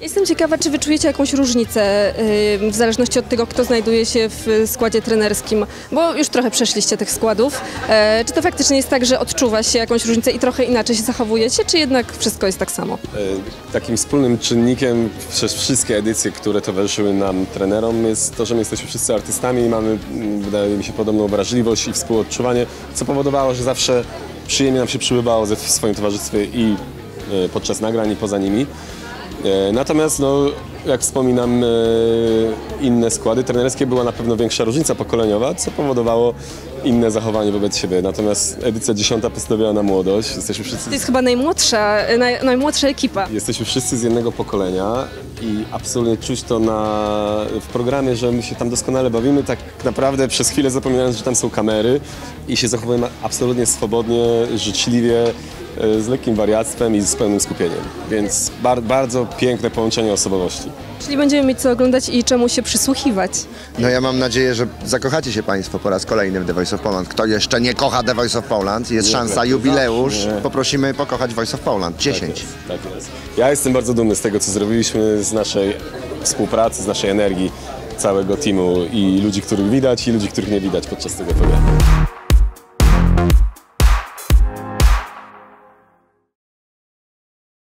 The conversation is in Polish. Jestem ciekawa, czy wyczujecie jakąś różnicę w zależności od tego, kto znajduje się w składzie trenerskim, bo już trochę przeszliście tych składów. Czy to faktycznie jest tak, że odczuwa się jakąś różnicę i trochę inaczej się zachowujecie, czy jednak wszystko jest tak samo? Takim wspólnym czynnikiem przez wszystkie edycje, które towarzyszyły nam trenerom, jest to, że my jesteśmy wszyscy artystami i mamy, wydaje mi się, podobną wrażliwość i współodczuwanie, co powodowało, że zawsze przyjemnie nam się przybywało w swoim towarzystwie i podczas nagrań, i poza nimi. Natomiast, no, jak wspominam, inne składy trenerskie, była na pewno większa różnica pokoleniowa, co powodowało inne zachowanie wobec siebie. Natomiast edycja 10 postawiła na młodość. Jesteśmy wszyscy... To jest chyba najmłodsza ekipa. Jesteśmy wszyscy z jednego pokolenia i absolutnie czuć to w programie, że my się tam doskonale bawimy. Tak naprawdę przez chwilę zapominając, że tam są kamery i się zachowujemy absolutnie swobodnie, życzliwie, z lekkim wariactwem i z pełnym skupieniem. Więc bardzo piękne połączenie osobowości. Czyli będziemy mieć co oglądać i czemu się przysłuchiwać. No ja mam nadzieję, że zakochacie się Państwo po raz kolejny w The Voice of Poland. Kto jeszcze nie kocha The Voice of Poland, jest szansa, jubileusz. Poprosimy pokochać Voice of Poland. 10. Tak jest. Ja jestem bardzo dumny z tego, co zrobiliśmy, z naszej współpracy, z naszej energii, całego teamu i ludzi, których widać i ludzi, których nie widać podczas tego programu.